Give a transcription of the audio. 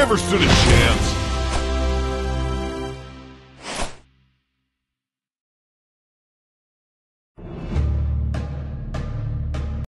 Never stood a chance.